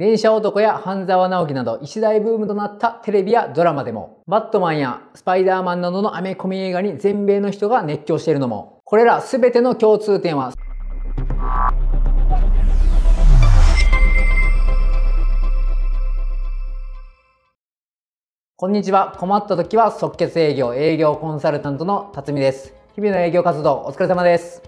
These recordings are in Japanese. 電車男や半沢直樹など一大ブームとなったテレビやドラマでも、バットマンやスパイダーマンなどのアメコミ映画に全米の人が熱狂しているのも、これら全ての共通点は、こんにちは。困った時は即決営業営業コンサルタントの辰巳です。日々の営業活動お疲れ様です。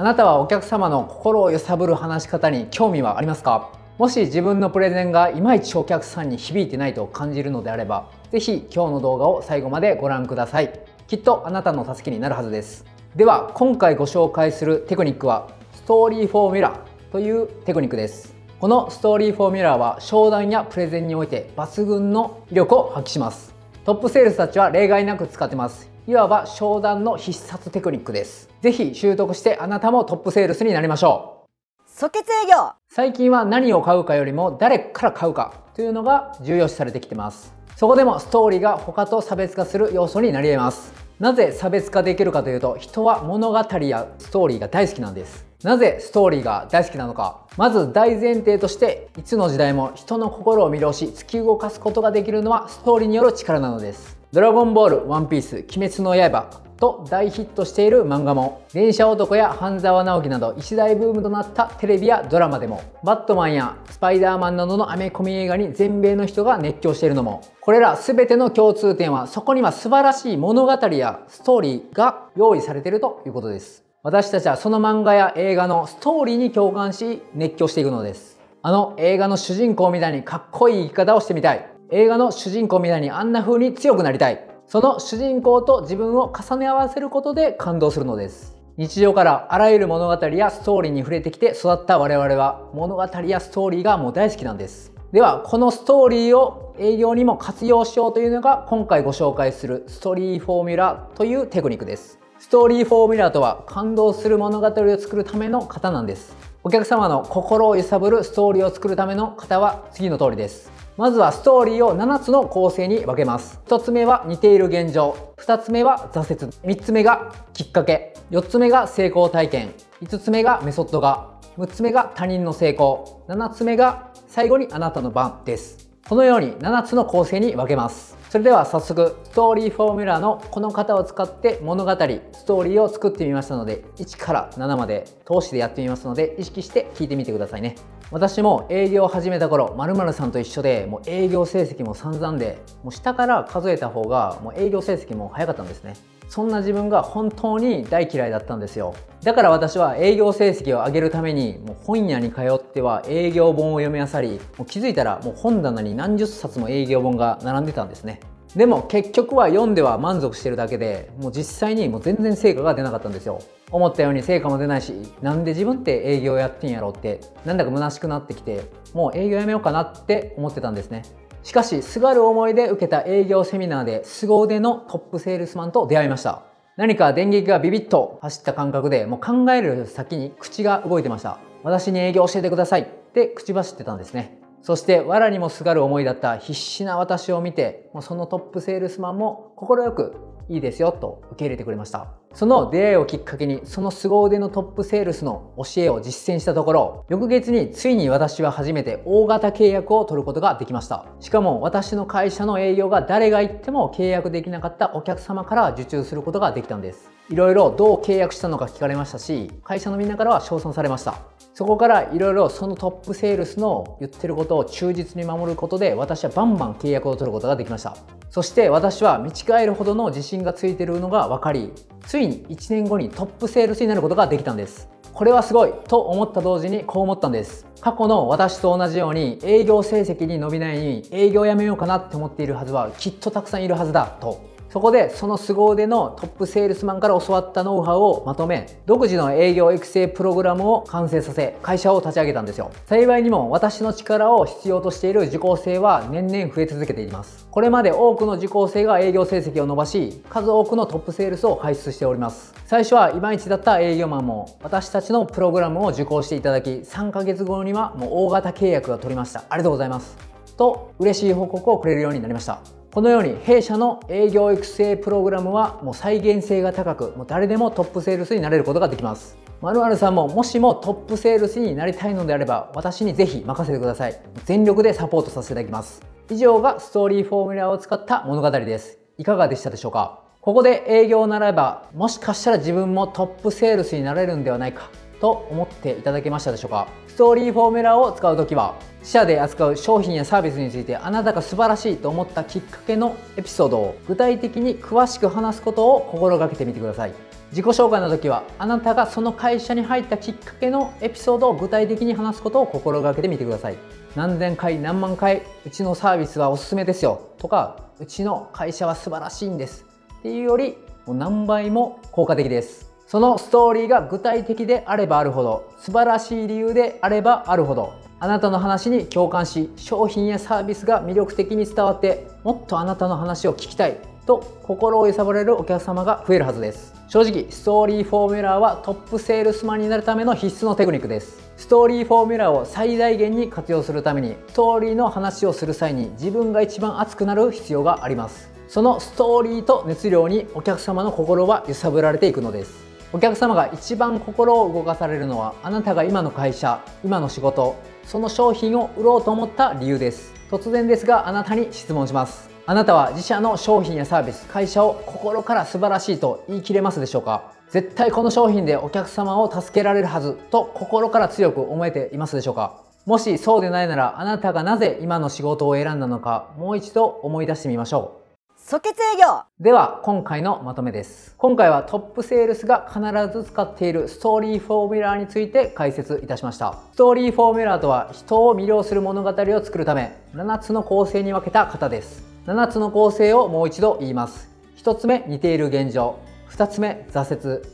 あなたはお客様の心を揺さぶる話し方に興味はありますか？もし自分のプレゼンがいまいちお客さんに響いてないと感じるのであれば、ぜひ今日の動画を最後までご覧ください。きっとあなたの助けになるはずです。では今回ご紹介するテクニックはストーリーフォーミュラーというテクニックです。このストーリーフォーミュラーは商談やプレゼンにおいて抜群の威力を発揮します。トップセールスたちは例外なく使ってます。いわば商談の必殺テクニックです。ぜひ習得してあなたもトップセールスになりましょう。即決営業。最近は何を買うかよりも誰から買うかというのが重要視されてきてます。そこでもストーリーが他と差別化する要素になり得ます。なぜ差別化できるかというと、人は物語やストーリーが大好きなんです。なぜストーリーが大好きなのか。まず大前提として、いつの時代も人の心を魅了し突き動かすことができるのはストーリーによる力なのです。ドラゴンボール、ワンピース、鬼滅の刃と大ヒットしている漫画も、電車男や半沢直樹など一大ブームとなったテレビやドラマでも、バットマンやスパイダーマンなどのアメコミ映画に全米の人が熱狂しているのも、これら全ての共通点は、そこには素晴らしい物語やストーリーが用意されているということです。私たちはその漫画や映画のストーリーに共感し熱狂していくのです。あの映画の主人公みたいにかっこいい生き方をしてみたい。映画の主人公みたいにあんな風に強くなりたい。その主人公と自分を重ね合わせることで感動するのです。日常からあらゆる物語やストーリーに触れてきて育った我々は、物語やストーリーがもう大好きなんです。では、このストーリーを営業にも活用しようというのが、今回ご紹介するストーリーフォーミュラーというテクニックです。ストーリーフォーミュラーとは、感動する物語を作るための型なんです。お客様の心を揺さぶるストーリーを作るための型は次の通りです。まずはストーリーを7つの構成に分けます。1つ目は似ている現状。2つ目は挫折。3つ目がきっかけ。4つ目が成功体験。5つ目がメソッドが。6つ目が他人の成功。7つ目が最後にあなたの番です。このように7つの構成に分けます。それでは早速、ストーリーフォーミュラーのこの型を使って物語、ストーリーを作ってみましたので、1から7まで通しでやってみますので、意識して聞いてみてくださいね。私も営業を始めた頃、○○さんと一緒で、もう営業成績も散々で、もう下から数えた方がもう営業成績も早かったんですね。そんな自分が本当に大嫌いだったんですよ。だから私は営業成績を上げるために、もう本屋に通っては営業本を読み漁り、もう気づいたらもう本棚に何十冊も営業本が並んでたんですね。でも結局は読んでは満足してるだけで、もう実際にもう全然成果が出なかったんですよ。思ったように成果も出ないし、なんで自分って営業やってんやろうって、なんだか虚しくなってきて、もう営業やめようかなって思ってたんですね。しかし、すがる思いで受けた営業セミナーで、凄腕のトップセールスマンと出会いました。何か電撃がビビッと走った感覚で、もう考える先に口が動いてました。私に営業教えてくださいって口走ってたんですね。そして、藁にもすがる思いだった必死な私を見て、そのトップセールスマンも快くいいですよと受け入れてくれました。その出会いをきっかけに、その凄腕のトップセールスの教えを実践したところ、翌月についに私は初めて大型契約を取ることができました。しかも私の会社の営業が誰が行っても契約できなかったお客様から受注することができたんです。いろいろどう契約したのか聞かれましたし、会社のみんなからは称賛されました。そこからいろいろそのトップセールスの言ってることを忠実に守ることで、私はバンバン契約を取ることができました。そして私は見違えるほどの自信がついているのが分かり、ついに1年後にトップセールスになることができたんです。これはすごいと思った同時にこう思ったんです。過去の私と同じように営業成績に伸びないように営業やめようかなって思っているはずはきっとたくさんいるはずだと。そこでその凄腕のトップセールスマンから教わったノウハウをまとめ、独自の営業育成プログラムを完成させ、会社を立ち上げたんですよ。幸いにも私の力を必要としている受講生は年々増え続けています。これまで多くの受講生が営業成績を伸ばし、数多くのトップセールスを輩出しております。最初はいまいちだった営業マンも、私たちのプログラムを受講していただき、3ヶ月後にはもう大型契約が取りました。ありがとうございます。と、嬉しい報告をくれるようになりました。このように弊社の営業育成プログラムはもう再現性が高く、もう誰でもトップセールスになれることができます。まるまるさんももしもトップセールスになりたいのであれば、私にぜひ任せてください。全力でサポートさせていただきます。以上がストーリーフォーミュラを使った物語です。いかがでしたでしょうか。ここで営業を習えば、もしかしたら自分もトップセールスになれるんではないかと思っていただけましたでしょうか。ストーリーフォーミュラを使うときは、自社で扱う商品やサービスについてあなたが素晴らしいと思ったきっかけのエピソードを具体的に詳しく話すことを心がけてみてください。自己紹介の時は、あなたがその会社に入ったきっかけのエピソードを具体的に話すことを心がけてみてください。何千回何万回、うちのサービスはおすすめですよとか、うちの会社は素晴らしいんですっていうより、もう何倍も効果的です。そのストーリーが具体的であればあるほど、素晴らしい理由であればあるほど、あなたの話に共感し、商品やサービスが魅力的に伝わって、もっとあなたの話を聞きたいと心を揺さぶれるお客様が増えるはずです。正直、ストーリーフォーミュラーはトップセールスマンになるための必須のテクニックです。ストーリーフォーミュラーを最大限に活用するために、ストーリーの話をする際に自分が一番熱くなる必要があります。そのストーリーと熱量にお客様の心は揺さぶられていくのです。お客様が一番心を動かされるのは、あなたが今の会社、今の仕事、その商品を売ろうと思った理由です。突然ですが、あなたに質問します。あなたは自社の商品やサービス、会社を心から素晴らしいと言い切れますでしょうか。絶対この商品でお客様を助けられるはずと心から強く思えていますでしょうか。もしそうでないなら、あなたがなぜ今の仕事を選んだのか、もう一度思い出してみましょう。即決営業では、今回のまとめです。今回はトップセールスが必ず使っているストーリーフォーミュラーについて解説いたしました。ストーリーフォーミュラーとは、人を魅了する物語を作るため7つの構成に分けた型です。7つの構成をもう一度言います。1つ目、似ている現状。2つ目、挫折。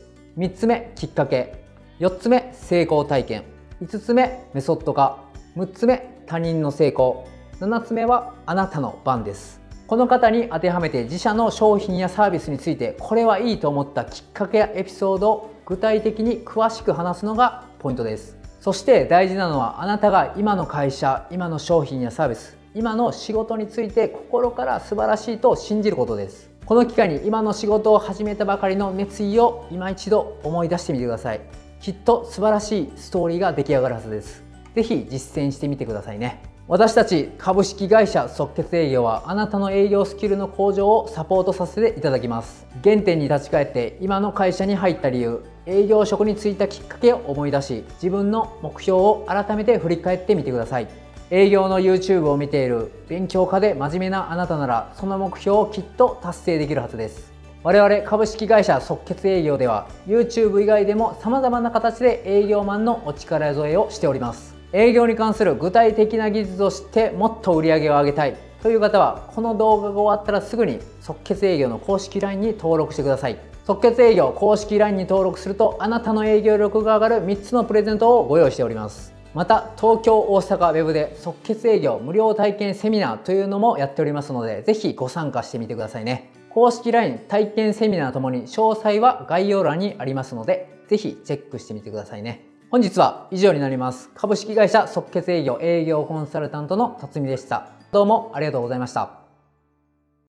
3つ目、きっかけ。4つ目、成功体験。5つ目、メソッド化。6つ目、他人の成功。7つ目は、あなたの番です。この方に当てはめて、自社の商品やサービスについて、これはいいと思ったきっかけやエピソードを具体的に詳しく話すのがポイントです。そして大事なのは、あなたが今の会社、今の商品やサービス、今の仕事について心から素晴らしいと信じることです。この機会に、今の仕事を始めたばかりの熱意を今一度思い出してみてください。きっと素晴らしいストーリーが出来上がるはずです。是非実践してみてくださいね。私たち株式会社即決営業は、あなたの営業スキルの向上をサポートさせていただきます。原点に立ち返って、今の会社に入った理由、営業職に就いたきっかけを思い出し、自分の目標を改めて振り返ってみてください。営業の YouTube を見ている、勉強家で真面目なあなたなら、その目標をきっと達成できるはずです。我々株式会社即決営業では、 YouTube 以外でも様々な形で営業マンのお力添えをしております。営業に関する具体的な技術を知って、もっと売り上げを上げたいという方は、この動画が終わったらすぐに即決営業の公式 LINE に登録してください。即決営業公式 LINE に登録すると、あなたの営業力が上がる3つのプレゼントをご用意しております。また、東京大阪ウェブで即決営業無料体験セミナーというのもやっておりますので、ぜひご参加してみてくださいね。公式 LINE 体験セミナーともに詳細は概要欄にありますので、ぜひチェックしてみてくださいね。本日は以上になります。株式会社即決営業営業コンサルタントの辰巳でした。どうもありがとうございました。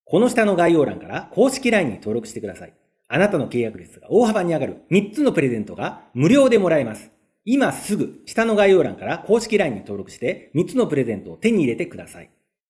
この下の概要欄から公式 LINE に登録してください。あなたの契約率が大幅に上がる3つのプレゼントが無料でもらえます。今すぐ下の概要欄から公式 LINE に登録して、3つのプレゼントを手に入れてください。